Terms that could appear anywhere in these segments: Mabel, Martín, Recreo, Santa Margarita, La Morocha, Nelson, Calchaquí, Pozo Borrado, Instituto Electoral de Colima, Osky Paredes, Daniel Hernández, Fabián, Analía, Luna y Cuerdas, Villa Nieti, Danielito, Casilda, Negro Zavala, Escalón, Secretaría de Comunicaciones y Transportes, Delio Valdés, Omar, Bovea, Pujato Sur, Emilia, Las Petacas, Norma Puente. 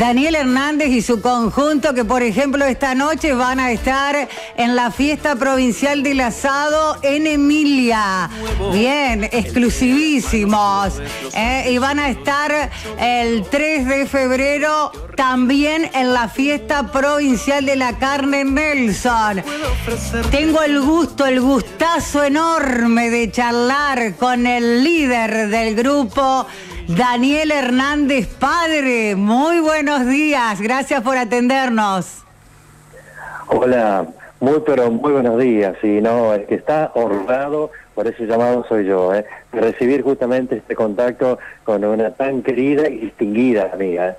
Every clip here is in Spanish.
Daniel Hernández y su conjunto que, por ejemplo, esta noche van a estar en la fiesta provincial del asado en Emilia. Bien, exclusivísimos. Y van a estar el 3 de febrero también en la fiesta provincial de la carne en Nelson. Tengo el gusto, el gustazo enorme de charlar con el líder del grupo, Daniel Hernández, padre. Muy buenos días, gracias por atendernos. Hola, muy buenos días. Y no, el que está honrado por ese llamado soy yo, recibir justamente este contacto con una tan querida y distinguida amiga.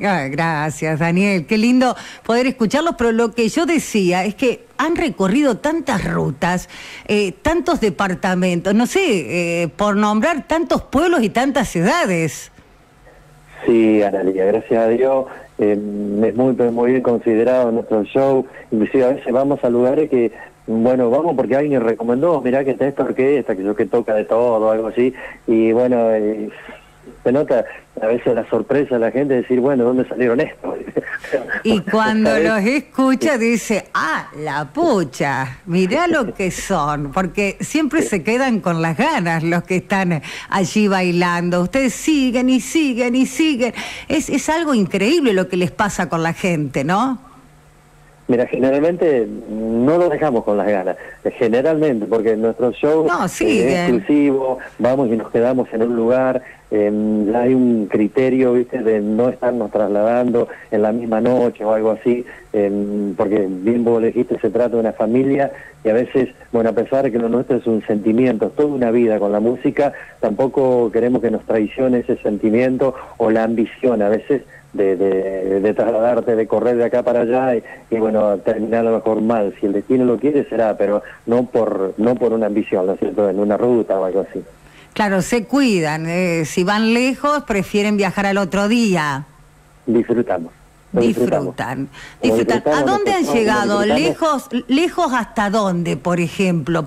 Ay, gracias, Daniel, qué lindo poder escucharlos, pero lo que yo decía es que han recorrido tantas rutas, tantos departamentos, no sé, por nombrar tantos pueblos y tantas ciudades. Sí, Analía, gracias a Dios, es muy bien considerado nuestro show, inclusive a veces vamos a lugares que, bueno, vamos porque alguien recomendó, mirá que está esta orquesta, que yo que toca de todo, algo así, y bueno... se nota a veces la sorpresa de la gente, decir, bueno, ¿dónde salieron estos? Y cuando los escucha dice, ah, la pucha, mirá lo que son, porque siempre se quedan con las ganas los que están allí bailando. Ustedes siguen y siguen y siguen. Es algo increíble lo que les pasa con la gente, ¿no? Mira, generalmente no lo dejamos con las ganas, generalmente, porque nuestro show no, es exclusivo, vamos y nos quedamos en un lugar, hay un criterio, ¿viste?, de no estarnos trasladando en la misma noche o algo así, porque bien vos elegiste, se trata de una familia y a veces, bueno, a pesar de que lo nuestro es un sentimiento, es toda una vida con la música, tampoco queremos que nos traicione ese sentimiento o la ambición a veces de trasladarte, de correr de acá para allá y bueno, terminar a lo mejor mal. Si el destino lo quiere será, pero no por una ambición, ¿no es cierto?, en una ruta o algo así. Claro, se cuidan, si van lejos prefieren viajar al otro día. Disfrutan. ¿A dónde han llegado? ¿Lejos hasta dónde, por ejemplo?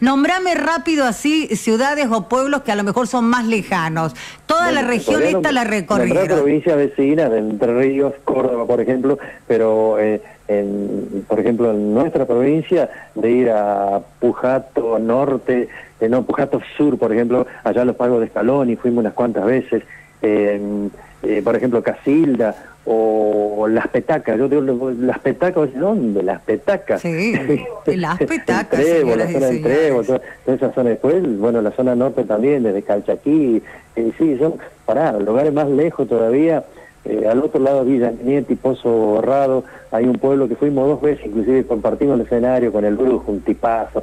Nombrame rápido así ciudades o pueblos que a lo mejor son más lejanos. Toda la región esta la recorrieron. Provincias vecinas, Entre Ríos, Córdoba, por ejemplo, pero... por ejemplo, en nuestra provincia, de ir a Pujato Norte, Pujato Sur, por ejemplo, allá a los pagos de Escalón, y fuimos unas cuantas veces, por ejemplo, Casilda, o Las Petacas. Yo digo, Las Petacas, ¿dónde? Las Petacas. Sí, Las Petacas. Trevo, la zona de Trevo, toda esa zona después, bueno, la zona norte también, desde Calchaquí, sí, son, lugares más lejos todavía. Al otro lado, Villa Nieti, Pozo Borrado, hay un pueblo que fuimos 2 veces, inclusive compartimos el escenario con el brujo, un tipazo,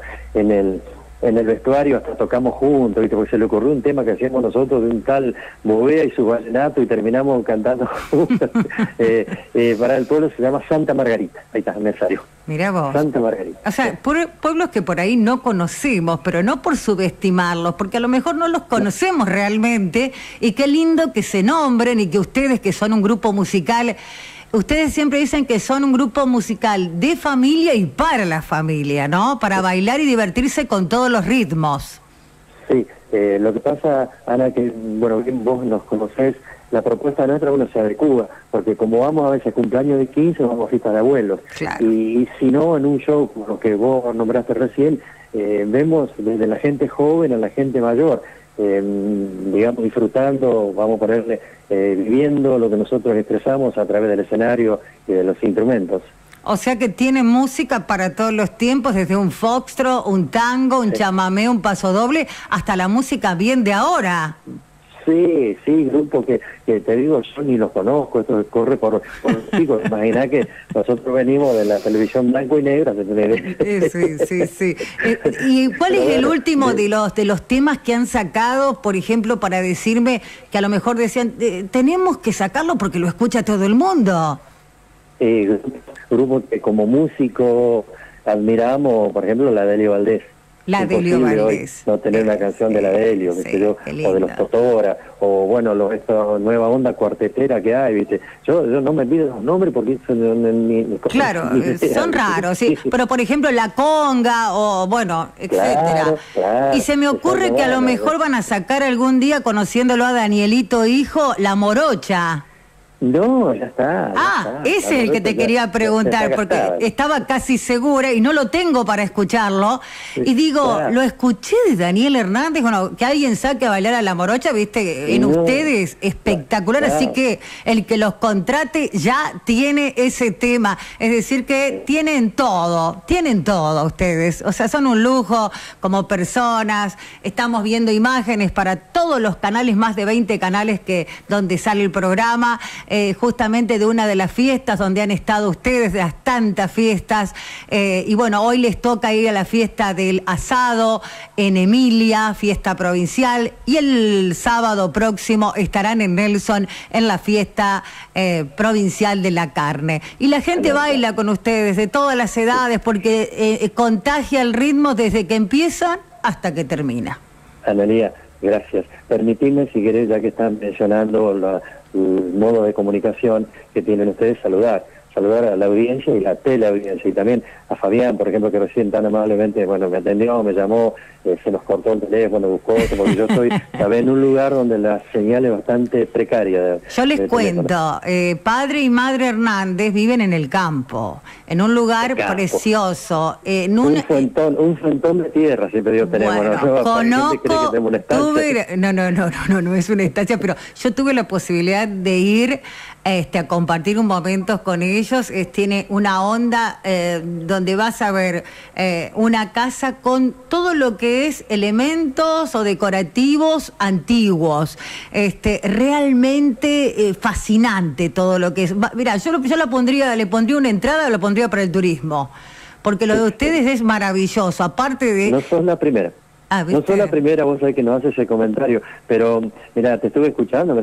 en el vestuario hasta tocamos juntos, porque se le ocurrió un tema que hacíamos nosotros de un tal Bovea y su vallenato y terminamos cantando juntos. Para el pueblo se llama Santa Margarita, ahí está, me salió. Mirá vos. Santa Margarita. O sea, pueblos que por ahí no conocemos, pero no por subestimarlos, porque a lo mejor no los conocemos realmente, y qué lindo que se nombren y que ustedes, que son un grupo musical, ustedes siempre dicen que son un grupo musical de familia y para la familia, ¿no? Para bailar y divertirse con todos los ritmos. Sí, lo que pasa, Ana, que, bueno, bien vos nos conocés, la propuesta nuestra, bueno, se adecua, porque como vamos a veces cumpleaños de 15, vamos a fiestas de abuelos. Claro. Y si no, en un show como lo que vos nombraste recién, vemos desde la gente joven a la gente mayor, digamos, disfrutando, vamos a ponerle, viviendo lo que nosotros expresamos a través del escenario y de los instrumentos. O sea que tiene música para todos los tiempos, desde un foxtrot, un tango, un chamamé, un pasodoble, hasta la música bien de ahora. Sí, grupo que te digo, yo ni los conozco, esto corre por los chicos. Imaginá que nosotros venimos de la televisión blanco y negra. Sí. ¿Y cuál es el último de los temas que han sacado, por ejemplo, para decirme que a lo mejor decían, tenemos que sacarlo porque lo escucha todo el mundo? Grupo que como músico admiramos, por ejemplo, la Delio Valdés. La Delio Valdés. No tener una canción de la Delio, o de los Totora, o bueno, esta nueva onda cuartetera que hay, ¿viste? Yo no me pido los nombres porque son... Claro, son raros, sí. Pero por ejemplo, la conga, o bueno, etcétera. Claro, y se me ocurre que a lo mejor van a sacar algún día, conociéndolo a Danielito hijo, La Morocha. No, ya está. Ah, ese es el que te quería preguntar, porque estaba casi segura y no lo tengo para escucharlo. Y digo, lo escuché de Daniel Hernández, bueno, que alguien saque a bailar a La Morocha, viste, en ustedes, espectacular. Así que el que los contrate ya tiene ese tema. Es decir que tienen todo ustedes. O sea, son un lujo como personas. Estamos viendo imágenes para todos los canales, más de 20 canales donde sale el programa. Justamente de una de las fiestas donde han estado ustedes, de las tantas fiestas, y bueno, hoy les toca ir a la fiesta del asado en Emilia, fiesta provincial, y el sábado próximo estarán en Nelson en la fiesta provincial de la carne. Y la gente baila con ustedes de todas las edades, porque contagia el ritmo desde que empieza hasta que termina. Analía, gracias. Permitidme, si querés, ya que están mencionando la... modo de comunicación que tienen ustedes, saludar a la audiencia y la teleaudiencia, y también a Fabián, por ejemplo, que recién tan amablemente, bueno, me atendió, me llamó, se nos cortó el teléfono, buscó otro, porque yo estoy en un lugar donde la señal es bastante precaria. Yo les cuento, padre y madre Hernández viven en el campo, en un lugar precioso, en un frontón de tierra siempre tenemos. Bueno, conozco, no es una estancia, pero yo tuve la posibilidad de ir a compartir un momento con ellos. Tiene una onda donde vas a ver una casa con todo lo que es elementos o decorativos antiguos. Realmente fascinante todo lo que es. Mirá, yo le pondría una entrada, lo pondría para el turismo, porque lo de ustedes es maravilloso, aparte de... No sos la primera. Ah, no soy la primera, vos sabés que nos hace ese comentario, pero mira, te estuve escuchando,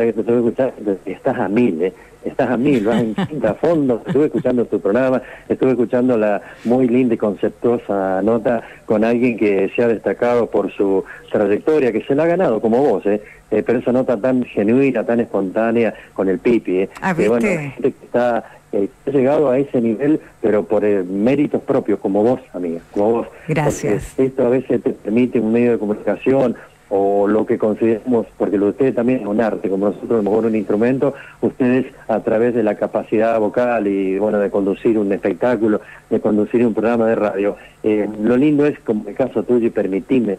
estás a mil, estás a mil, vas a fondo. Estuve escuchando tu programa, estuve escuchando la muy linda y conceptuosa nota con alguien que se ha destacado por su trayectoria, que se la ha ganado como vos, pero esa nota tan genuina, tan espontánea, con el pipi, que bueno, gente que está ha llegado a ese nivel, pero por méritos propios, como vos, amiga, como vos. Gracias. Porque esto a veces te permite un medio de comunicación, o lo que consideramos, porque lo de ustedes también es un arte, como nosotros a lo mejor un instrumento, ustedes a través de la capacidad vocal y bueno, de conducir un espectáculo, de conducir un programa de radio. Lo lindo es, como en el caso tuyo, y permitime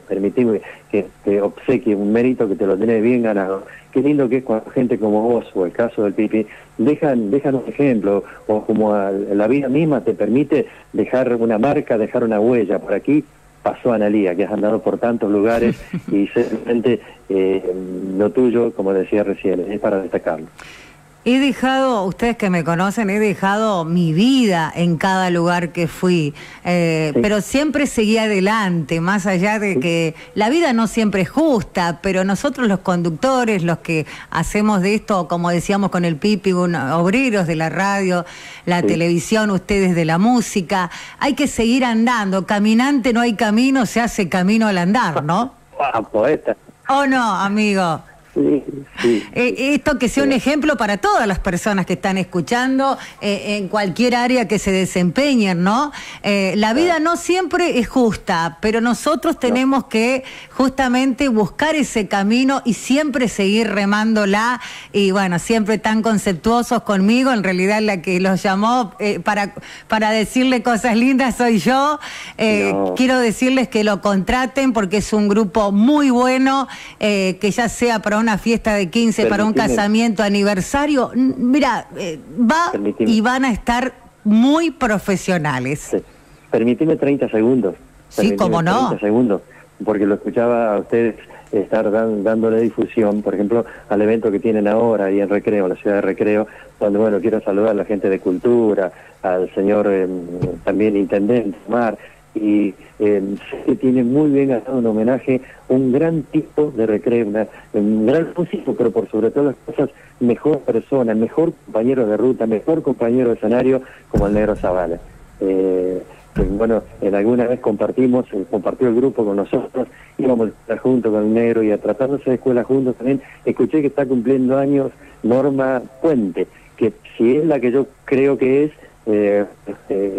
que te obsequie un mérito que te lo tenés bien ganado. Qué lindo que es cuando gente como vos, o el caso del Pipi, dejan un ejemplo, o como la vida misma te permite dejar una marca, dejar una huella. Por aquí pasó Analía, que has andado por tantos lugares, y seguramente lo tuyo, como decía recién, es para destacarlo. Ustedes que me conocen, he dejado mi vida en cada lugar que fui, pero siempre seguí adelante, más allá de que la vida no siempre es justa, pero nosotros los conductores, los que hacemos de esto, como decíamos con el Pipi, obreros de la radio, la televisión, ustedes de la música, hay que seguir andando. Caminante no hay camino, se hace camino al andar, ¿no? Ah, poeta. Oh, no, amigo. Sí. Esto que sea un ejemplo para todas las personas que están escuchando, en cualquier área que se desempeñen, ¿no? La vida no siempre es justa, pero nosotros tenemos que justamente buscar ese camino y siempre seguir remándola. Y bueno, siempre tan conceptuosos conmigo, en realidad la que los llamó para decirle cosas lindas soy yo. Quiero decirles que lo contraten, porque es un grupo muy bueno, que ya sea para una fiesta de 15, para un casamiento, aniversario, mira, y van a estar muy profesionales. Sí. Permitime 30 segundos. Sí, cómo no. 30 segundos, porque lo escuchaba a ustedes estar dándole difusión, por ejemplo, al evento que tienen ahora ahí en Recreo, la ciudad de Recreo, donde, bueno, quiero saludar a la gente de Cultura, al señor también Intendente Omar, y se tiene muy bien gastado un homenaje, un gran tipo de Recreo, un gran músico, pero por sobre todas las cosas, mejor persona, mejor compañero de ruta, mejor compañero de escenario, como el Negro Zavala. Bueno, alguna vez compartió el grupo con nosotros, íbamos a estar juntos con el Negro y a tratándose de escuela juntos también. Escuché que está cumpliendo años Norma Puente, que si es la que yo creo que es,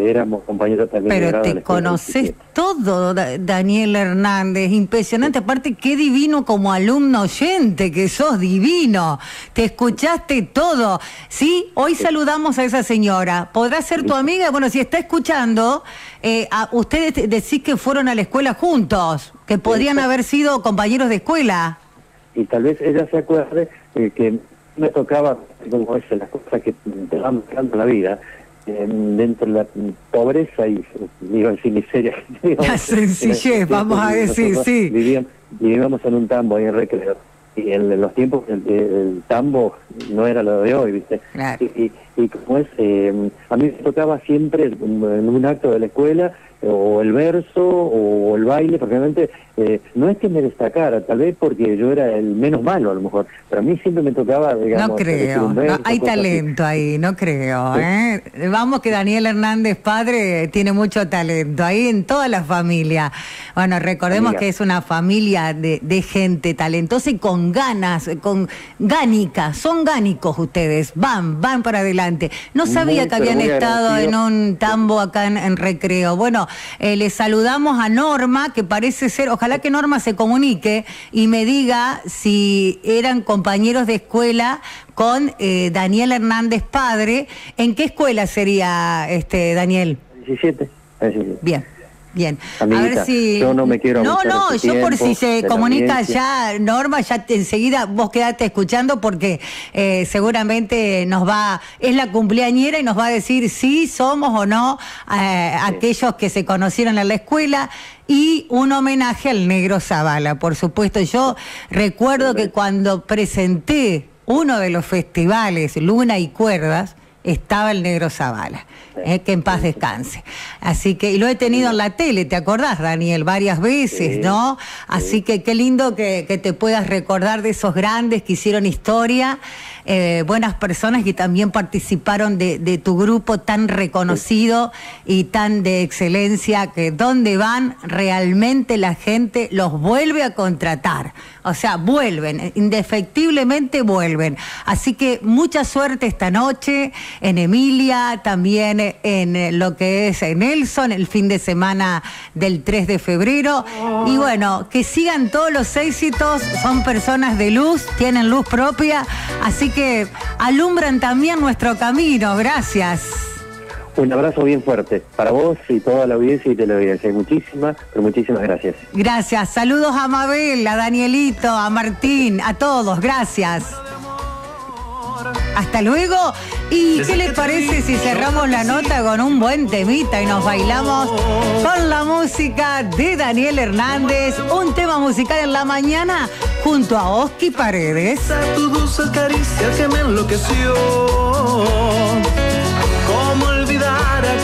éramos compañeros también. Pero te conoces todo, Daniel Hernández, impresionante, aparte qué divino como alumno oyente, que sos divino, te escuchaste todo, ¿sí? Hoy saludamos a esa señora, ¿podrá ser tu amiga? Bueno, si está escuchando, ustedes decís que fueron a la escuela juntos, que podrían haber sido compañeros de escuela. Y tal vez ella se acuerde que me tocaba, como es las cosas que te van marcando la vida, dentro de la pobreza y, digo, sin miseria. La sencillez, vamos a decir, sí. Vivíamos en un tambo ahí en Recreo. Y en los tiempos el tambo no era lo de hoy, ¿viste? Claro. Y como es, a mí me tocaba siempre en un acto de la escuela, o el verso, o el baile, porque realmente no es que me destacara, tal vez porque yo era el menos malo a lo mejor, pero a mí siempre me tocaba, digamos... No creo, verso, no, hay talento así. Ahí, no creo, sí. Vamos que Daniel Hernández, padre, tiene mucho talento, ahí en toda la familia. Bueno, recordemos que es una familia de gente talentosa y con ganas, son gánicos ustedes, van para adelante. No sabía que habían estado agradecido. En un tambo acá en Recreo. Bueno, le saludamos a Norma, que parece ser, ojalá que Norma se comunique y me diga si eran compañeros de escuela con Daniel Hernández padre. ¿En qué escuela sería Daniel? 17. 17. Bien. Bien, amiguita, a ver si... Yo no me quiero... No, yo tiempo, por si se comunica ya, Norma, ya enseguida vos quedate escuchando porque seguramente nos va... Es la cumpleañera y nos va a decir si somos o no aquellos que se conocieron en la escuela. Y un homenaje al Negro Zavala, por supuesto. Yo recuerdo que cuando presenté uno de los festivales, Luna y Cuerdas, estaba el Negro Zavala, que en paz descanse. Así que, y lo he tenido en la tele, ¿te acordás, Daniel? Varias veces, ¿no? Así que qué lindo que te puedas recordar de esos grandes que hicieron historia, buenas personas que también participaron de tu grupo tan reconocido y tan de excelencia, que donde van realmente la gente los vuelve a contratar. O sea, vuelven, indefectiblemente vuelven. Así que mucha suerte esta noche en Emilia, también en lo que es Nelson, el fin de semana del 3 de febrero. Y bueno, que sigan todos los éxitos, son personas de luz, tienen luz propia, así que alumbran también nuestro camino. Gracias. Un abrazo bien fuerte para vos y toda la audiencia y teleaudiencia. Muchísimas, pero muchísimas gracias. Gracias. Saludos a Mabel, a Danielito, a Martín, a todos. Gracias. Hasta luego. ¿Y qué les parece si cerramos la nota con un buen temita y nos bailamos con la música de Daniel Hernández? Un tema musical en la mañana junto a Osky Paredes. A tu dulce caricia que me enloqueció.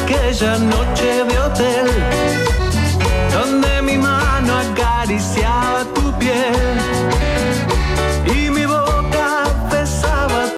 Aquella noche de hotel donde mi mano acariciaba tu piel y mi